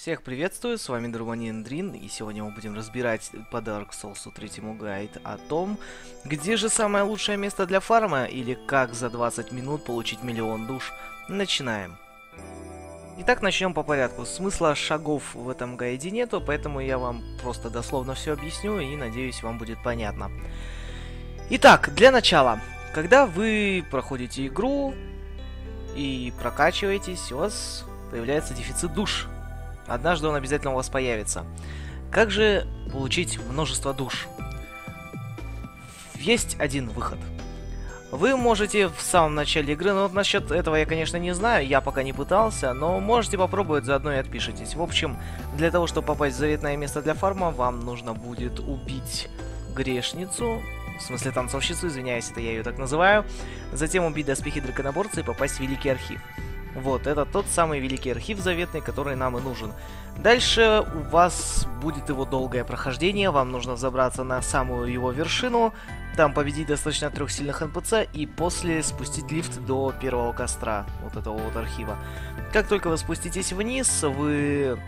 Всех приветствую, с вами Друманин Дрин, и сегодня мы будем разбирать по Dark Souls 3 гайд о том, где же самое лучшее место для фарма, или как за 20 минут получить миллион душ. Начинаем. Итак, начнем по порядку. Смысла шагов в этом гайде нету, поэтому я вам просто дословно все объясню, и надеюсь, вам будет понятно. Итак, для начала, когда вы проходите игру и прокачиваетесь, у вас появляется дефицит душ. Однажды он обязательно у вас появится. Как же получить множество душ? Есть один выход. Вы можете в самом начале игры, ну вот насчет этого я, конечно, не знаю, я пока не пытался, но можете попробовать, заодно и отпишитесь. В общем, для того, чтобы попасть в заветное место для фарма, вам нужно будет убить грешницу, в смысле танцовщицу, извиняюсь, это я ее так называю, затем убить доспехи драконоборца и попасть в Великий Архив. Вот, это тот самый Великий Архив заветный, который нам и нужен. Дальше у вас будет его долгое прохождение, вам нужно забраться на самую его вершину, там победить достаточно 3 сильных НПЦ и после спустить лифт до первого костра, вот этого вот архива. Как только вы спуститесь вниз, вы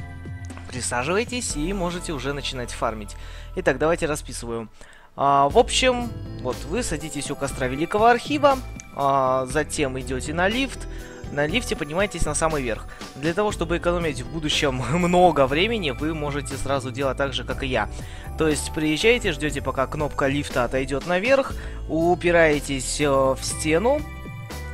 присаживаетесь и можете уже начинать фармить. Итак, давайте расписываю. В общем, вот вы садитесь у костра Великого Архива, затем идете на лифт. На лифте поднимаетесь на самый верх. Для того, чтобы экономить в будущем много времени, вы можете сразу делать так же, как и я. То есть приезжаете, ждете, пока кнопка лифта отойдет наверх, упираетесь в стену,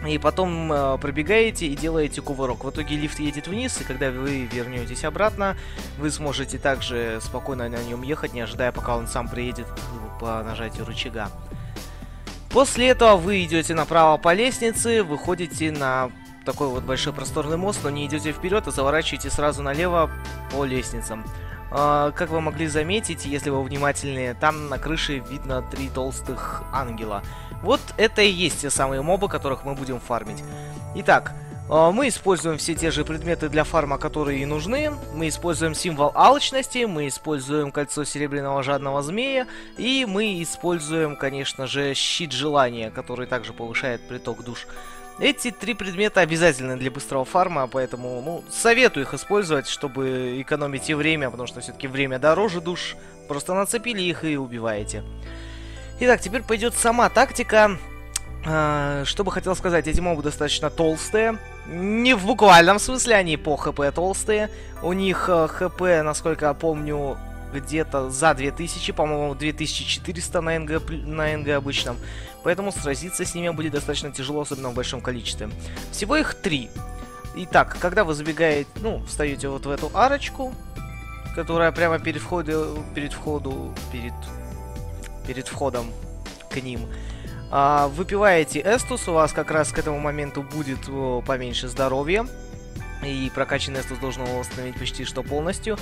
и потом пробегаете и делаете кувырок. В итоге лифт едет вниз, и когда вы вернетесь обратно, вы сможете также спокойно на нем ехать, не ожидая, пока он сам приедет по нажатию рычага. После этого вы идете направо по лестнице, выходите на такой вот большой просторный мост, но не идете вперед, а заворачиваете сразу налево по лестницам. Как вы могли заметить, если вы внимательны, там на крыше видно 3 толстых ангела. Вот это и есть те самые мобы, которых мы будем фармить. Итак, мы используем все те же предметы для фарма, которые и нужны. Мы используем символ алчности, мы используем кольцо серебряного жадного змея, и мы используем, конечно же, щит желания, который также повышает приток душ. Эти 3 предмета обязательны для быстрого фарма, поэтому, ну, советую их использовать, чтобы экономить и время, потому что все-таки время дороже душ. Просто нацепили их и убиваете. Итак, теперь пойдет сама тактика. Что бы хотел сказать, эти мобы достаточно толстые. Не в буквальном смысле, они по ХП толстые. У них ХП, насколько я помню, где-то за 2000, по-моему, 2400 на НГ обычном. Поэтому сразиться с ними будет достаточно тяжело, особенно в большом количестве. Всего их 3. Итак, когда вы забегаете, ну, встаете вот в эту арочку, которая прямо перед входом к ним, выпиваете эстус, у вас как раз к этому моменту будет поменьше здоровья. И прокачанный эстус должен его восстановить почти что полностью.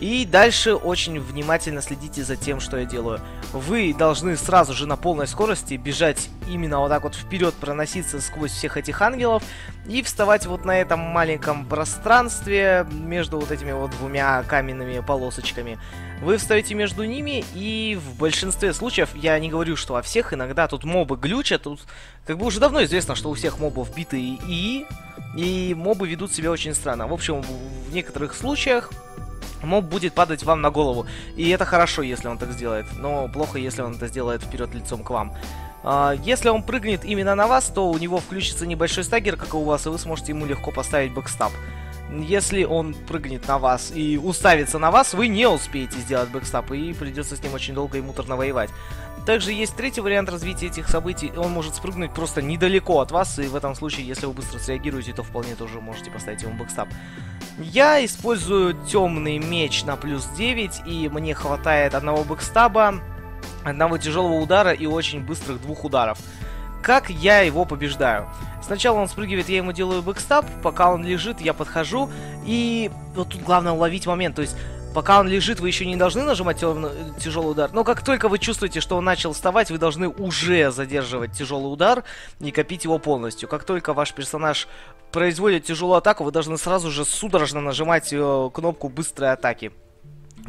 И дальше очень внимательно следите за тем, что я делаю. Вы должны сразу же на полной скорости бежать именно вот так вот вперед, проноситься сквозь всех этих ангелов и вставать вот на этом маленьком пространстве между вот этими вот 2 каменными полосочками. Вы встаете между ними, и в большинстве случаев, я не говорю, что во всех, иногда тут мобы глючат, тут как бы уже давно известно, что у всех мобов биты ИИ, и мобы ведут себя очень странно. В общем, в некоторых случаях моб будет падать вам на голову. И это хорошо, если он так сделает. Но плохо, если он это сделает вперед лицом к вам. Если он прыгнет именно на вас, то у него включится небольшой стаггер, как и у вас, и вы сможете ему легко поставить бэкстап. Если он прыгнет на вас и уставится на вас, вы не успеете сделать бэкстап, и придется с ним очень долго и муторно воевать. Также есть третий вариант развития этих событий. Он может спрыгнуть просто недалеко от вас, и в этом случае, если вы быстро среагируете, то вполне тоже можете поставить ему бэкстап. Я использую темный меч на +9, и мне хватает одного бэкстаба, одного тяжелого удара и очень быстрых 2 ударов. Как я его побеждаю? Сначала он спрыгивает, я ему делаю бэкстап, пока он лежит, я подхожу, и вот тут главное уловить момент, то есть пока он лежит, вы еще не должны нажимать тяжелый удар, но как только вы чувствуете, что он начал вставать, вы должны уже задерживать тяжелый удар и копить его полностью. Как только ваш персонаж производит тяжелую атаку, вы должны сразу же судорожно нажимать кнопку быстрой атаки.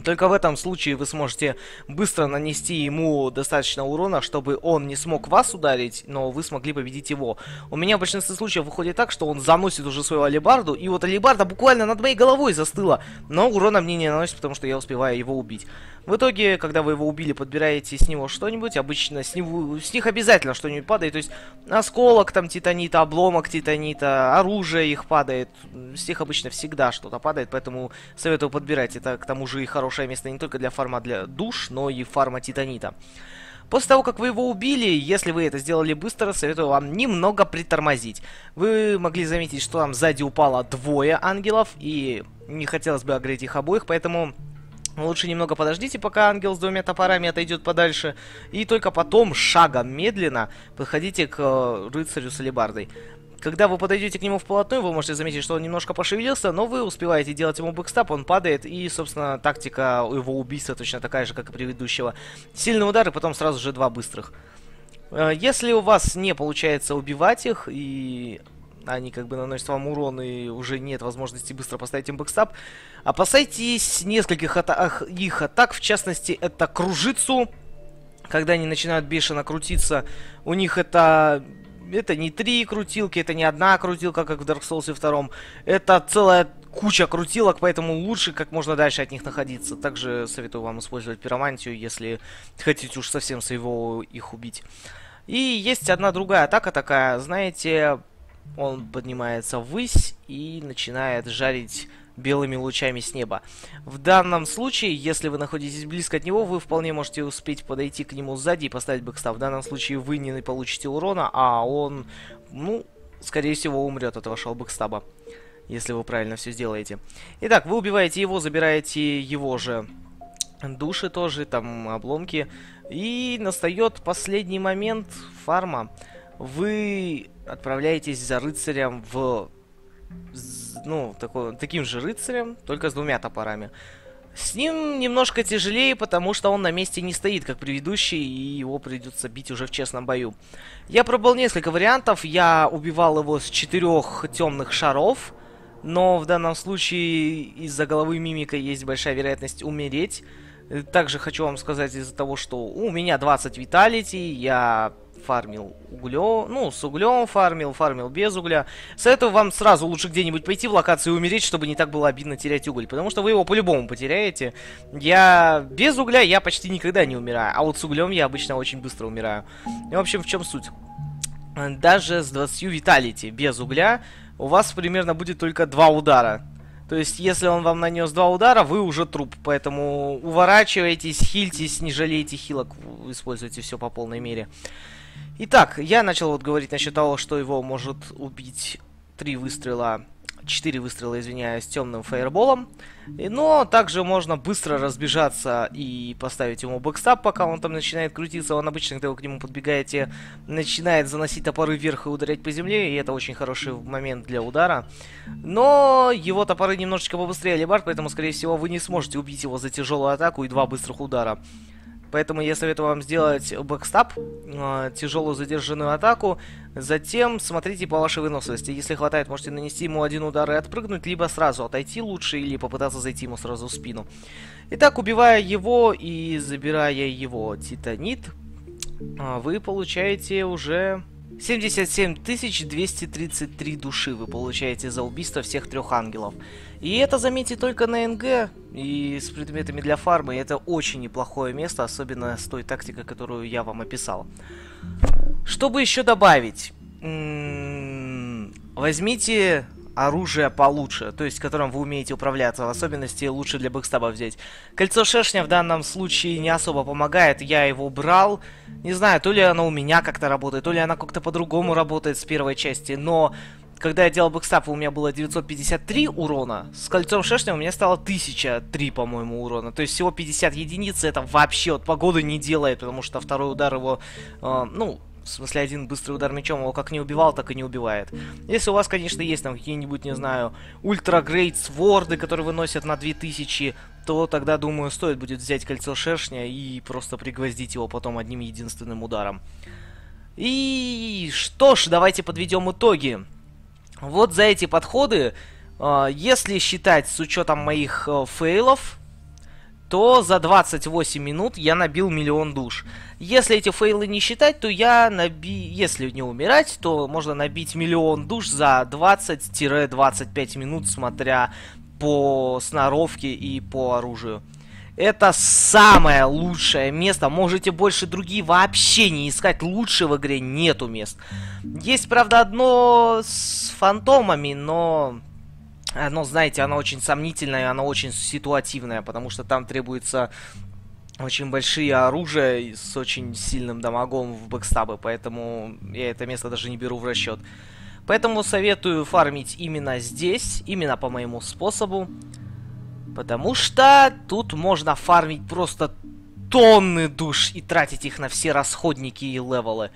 Только в этом случае вы сможете быстро нанести ему достаточно урона, чтобы он не смог вас ударить, но вы смогли победить его. У меня в большинстве случаев выходит так, что он заносит уже свою алебарду, и вот алебарда буквально над моей головой застыла, но урона мне не наносит, потому что я успеваю его убить. В итоге, когда вы его убили, подбираете с него что-нибудь, обычно с них обязательно что-нибудь падает, то есть осколок там титанита, обломок титанита, оружие их падает, с них обычно всегда что-то падает, поэтому советую подбирать, это к тому же и хорошее место не только для фарма для душ, но и фарма титанита. После того, как вы его убили, если вы это сделали быстро, советую вам немного притормозить. Вы могли заметить, что там сзади упало двое ангелов, и не хотелось бы огреть их обоих, поэтому... Лучше немного подождите, пока ангел с двумя топорами отойдет подальше, и только потом шагом медленно подходите к рыцарю с алебардой. Когда вы подойдете к нему вплотную, вы можете заметить, что он немножко пошевелился, но вы успеваете делать ему бэкстап, он падает, и, собственно, тактика его убийства точно такая же, как и предыдущего. Сильный удар, и потом сразу же два быстрых. Если у вас не получается убивать их, и... они как бы наносят вам урон, и уже нет возможности быстро поставить им бэкстап. Опасайтесь нескольких их атак, в частности, это кружицу. Когда они начинают бешено крутиться, у них это не три крутилки, это не одна крутилка, как в Dark Souls 2. Это целая куча крутилок, поэтому лучше как можно дальше от них находиться. Также советую вам использовать пиромантию, если хотите уж совсем своего их убить. И есть одна другая атака такая, знаете... Он поднимается ввысь и начинает жарить белыми лучами с неба. В данном случае, если вы находитесь близко от него, вы вполне можете успеть подойти к нему сзади и поставить бэкстап. В данном случае вы не получите урона, а он, ну, скорее всего, умрет от вашего бэкстаба, если вы правильно все сделаете. Итак, вы убиваете его, забираете его же души тоже, там обломки. И настает последний момент фарма. Вы отправляетесь за рыцарем в... Ну, таким же рыцарем, только с двумя топорами. С ним немножко тяжелее, потому что он на месте не стоит, как предыдущий, и его придется бить уже в честном бою. Я пробовал несколько вариантов. Я убивал его с 4 темных шаров, но в данном случае из-за головы мимика есть большая вероятность умереть. Также хочу вам сказать из-за того, что у меня 20 виталити, я... фармил углем, ну, с углем фармил, фармил без угля. Советую вам сразу лучше где-нибудь пойти в локацию и умереть, чтобы не так было обидно терять уголь, потому что вы его по-любому потеряете. Я без угля я почти никогда не умираю, а вот с углем я обычно очень быстро умираю. И, в общем, в чем суть? Даже с 20 виталити без угля у вас примерно будет только 2 удара. То есть, если он вам нанес 2 удара, вы уже труп. Поэтому уворачивайтесь, хильтесь, не жалейте хилок, используйте все по полной мере. Итак, я начал вот говорить насчет того, что его может убить 4 выстрела, извиняюсь, темным фаерболом. Но также можно быстро разбежаться и поставить ему бэкстап, пока он там начинает крутиться. Он обычно, когда вы к нему подбегаете, начинает заносить топоры вверх и ударять по земле. И это очень хороший момент для удара. Но его топоры немножечко побыстрее алебард, поэтому, скорее всего, вы не сможете убить его за тяжелую атаку и 2 быстрых удара. Поэтому я советую вам сделать бэкстап, тяжелую задержанную атаку. Затем смотрите по вашей выносливости. Если хватает, можете нанести ему 1 удар и отпрыгнуть, либо сразу отойти лучше, или попытаться зайти ему сразу в спину. Итак, убивая его и забирая его титанит, вы получаете уже 77 233 души. Вы получаете за убийство всех 3 ангелов. И это, заметьте, только на НГ и с предметами для фармы. Это очень неплохое место, особенно с той тактикой, которую я вам описал. Что бы еще добавить? Возьмите оружие получше, то есть которым вы умеете управляться, в особенности лучше для бэкстаба взять. Кольцо шершня в данном случае не особо помогает, я его брал, не знаю, то ли оно у меня как-то работает, то ли оно как-то по-другому работает с первой части, но... Когда я делал бэкстап, у меня было 953 урона, с кольцом шершня у меня стало 1003, по-моему, урона. То есть всего 50 единиц, это вообще от погоды не делает, потому что второй удар его, ну, в смысле один быстрый удар мечом его как не убивал, так и не убивает. Если у вас, конечно, есть там какие-нибудь, не знаю, ультрагрейд сворды, которые выносят на 2000, то тогда, думаю, стоит будет взять кольцо шершня и просто пригвоздить его потом одним единственным ударом. И что ж, давайте подведем итоги. Вот за эти подходы, если считать с учетом моих фейлов, то за 28 минут я набил 1 000 000 душ. Если эти фейлы не считать, то я если не умирать, то можно набить 1 000 000 душ за 20-25 минут, смотря по сноровке и по оружию. Это самое лучшее место, можете больше другие вообще не искать, лучше в игре нету мест. Есть, правда, одно с фантомами, но оно, знаете, оно очень сомнительное, оно очень ситуативное, потому что там требуется очень большие оружия с очень сильным дамагом в бэкстабы, поэтому я это место даже не беру в расчет. Поэтому советую фармить именно здесь, именно по моему способу. Потому что тут можно фармить просто тонны душ и тратить их на все расходники и левелы.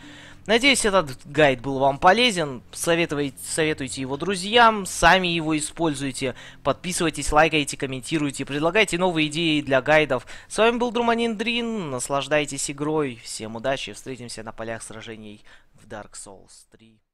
Надеюсь, этот гайд был вам полезен. Советуйте его друзьям, сами его используйте. Подписывайтесь, лайкайте, комментируйте, предлагайте новые идеи для гайдов. С вами был Друманин Дрин, наслаждайтесь игрой, всем удачи, встретимся на полях сражений в Dark Souls 3.